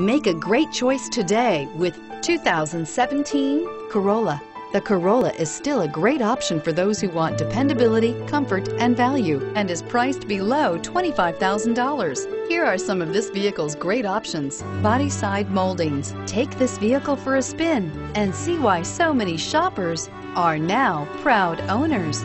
Make a great choice today with 2017 Corolla. The Corolla is still a great option for those who want dependability, comfort, and value, and is priced below $25,000. Here are some of this vehicle's great options: body side moldings. Take this vehicle for a spin and see why so many shoppers are now proud owners.